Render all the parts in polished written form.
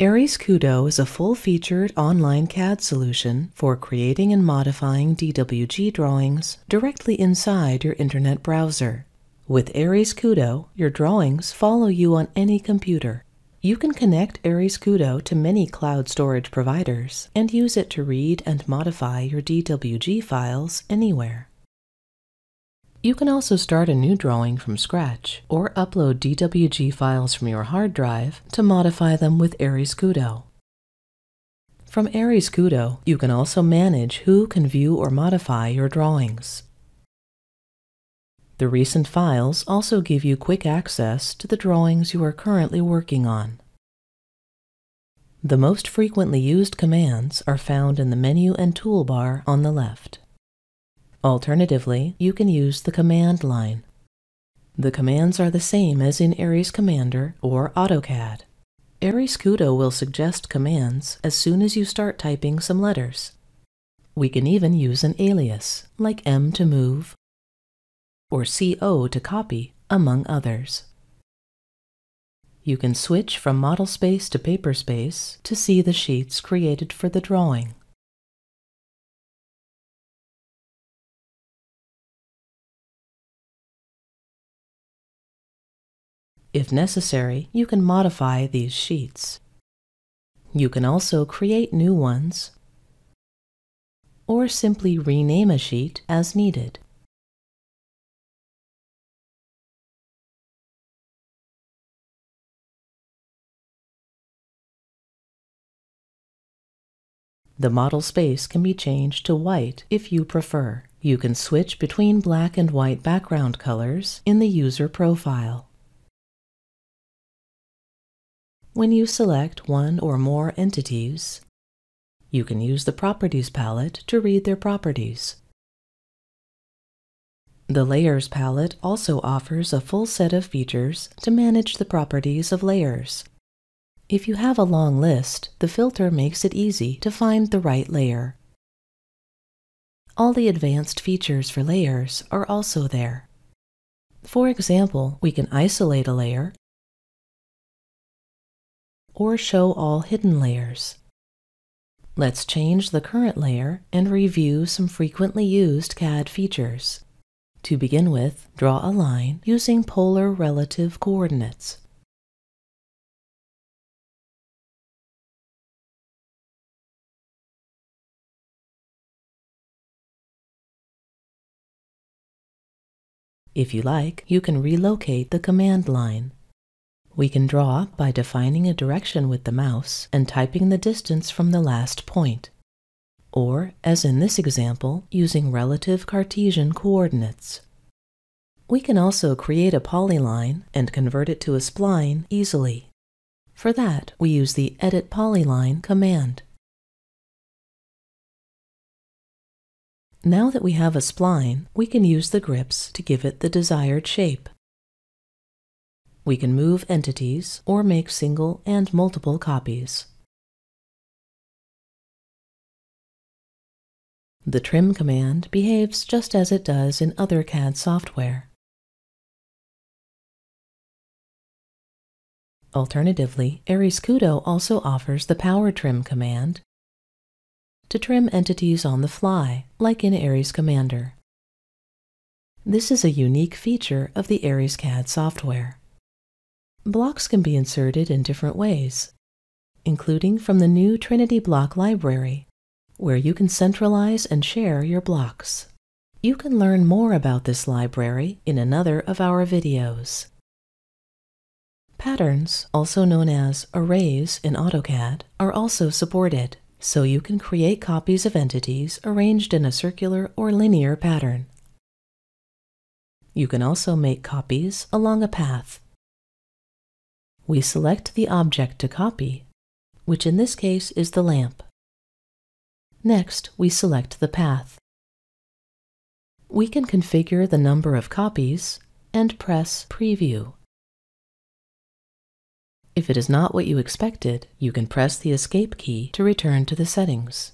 Ares Kudo is a full-featured online CAD solution for creating and modifying DWG drawings directly inside your internet browser. With Ares Kudo, your drawings follow you on any computer. You can connect Ares Kudo to many cloud storage providers and use it to read and modify your DWG files anywhere. You can also start a new drawing from scratch or upload DWG files from your hard drive to modify them with Ares Kudo. From Ares Kudo, you can also manage who can view or modify your drawings. The recent files also give you quick access to the drawings you are currently working on. The most frequently used commands are found in the menu and toolbar on the left. Alternatively, you can use the command line. The commands are the same as in Ares Commander or AutoCAD. Ares Kudo will suggest commands as soon as you start typing some letters. We can even use an alias, like M to move, or CO to copy, among others. You can switch from model space to paper space to see the sheets created for the drawing. If necessary, you can modify these sheets. You can also create new ones or simply rename a sheet as needed. The model space can be changed to white if you prefer. You can switch between black and white background colors in the user profile. When you select one or more entities, you can use the Properties palette to read their properties. The Layers palette also offers a full set of features to manage the properties of layers. If you have a long list, the filter makes it easy to find the right layer. All the advanced features for layers are also there. For example, we can isolate a layer or show all hidden layers. Let's change the current layer and review some frequently used CAD features. To begin with, draw a line using polar relative coordinates. If you like, you can relocate the command line. We can draw by defining a direction with the mouse and typing the distance from the last point, or, as in this example, using relative Cartesian coordinates. We can also create a polyline and convert it to a spline easily. For that, we use the Edit Polyline command. Now that we have a spline, we can use the grips to give it the desired shape. We can move entities or make single and multiple copies. The Trim command behaves just as it does in other CAD software. Alternatively, Ares Kudo also offers the Power Trim command to trim entities on the fly, like in Ares Commander. This is a unique feature of the Ares CAD software. Blocks can be inserted in different ways, including from the new Trinity Block Library, where you can centralize and share your blocks. You can learn more about this library in another of our videos. Patterns, also known as arrays in AutoCAD, are also supported, so you can create copies of entities arranged in a circular or linear pattern. You can also make copies along a path. We select the object to copy, which in this case is the lamp. Next, we select the path. We can configure the number of copies and press Preview. If it is not what you expected, you can press the Escape key to return to the settings.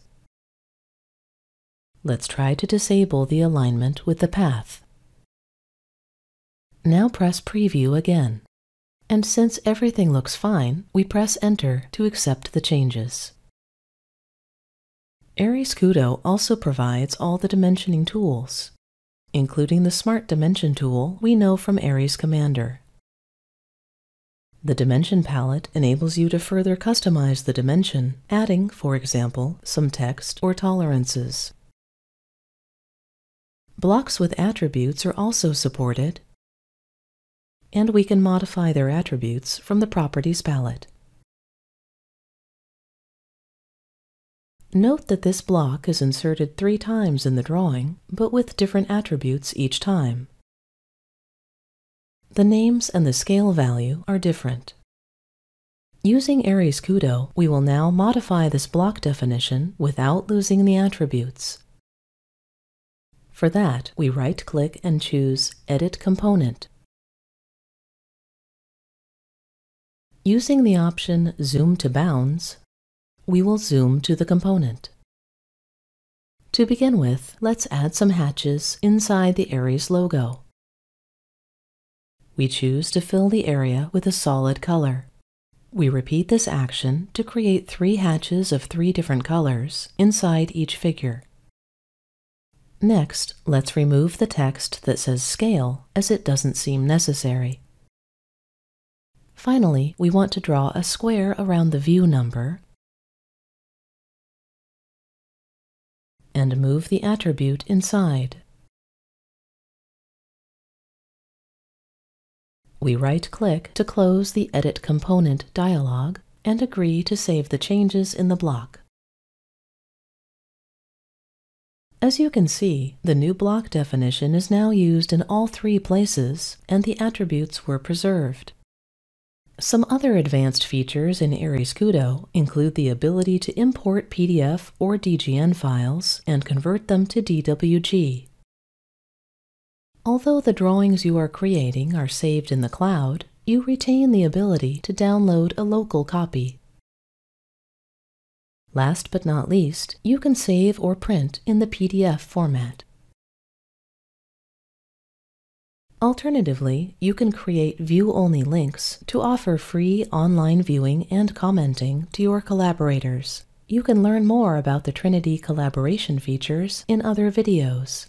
Let's try to disable the alignment with the path. Now press Preview again. And since everything looks fine, we press Enter to accept the changes. Ares Kudo also provides all the dimensioning tools, including the Smart Dimension tool we know from Ares Commander. The Dimension palette enables you to further customize the dimension, adding, for example, some text or tolerances. Blocks with attributes are also supported, and we can modify their attributes from the Properties palette. Note that this block is inserted 3 times in the drawing, but with different attributes each time. The names and the scale value are different. Using Ares Kudo, we will now modify this block definition without losing the attributes. For that, we right-click and choose Edit Component. Using the option Zoom to Bounds, we will zoom to the component. To begin with, let's add some hatches inside the Ares logo. We choose to fill the area with a solid color. We repeat this action to create 3 hatches of 3 different colors inside each figure. Next, let's remove the text that says Scale, as it doesn't seem necessary. Finally, we want to draw a square around the view number and move the attribute inside. We right-click to close the Edit Component dialog and agree to save the changes in the block. As you can see, the new block definition is now used in all 3 places, and the attributes were preserved. Some other advanced features in Ares Kudo include the ability to import PDF or DGN files and convert them to DWG. Although the drawings you are creating are saved in the cloud, you retain the ability to download a local copy. Last but not least, you can save or print in the PDF format. Alternatively, you can create view-only links to offer free online viewing and commenting to your collaborators. You can learn more about the Trinity collaboration features in other videos.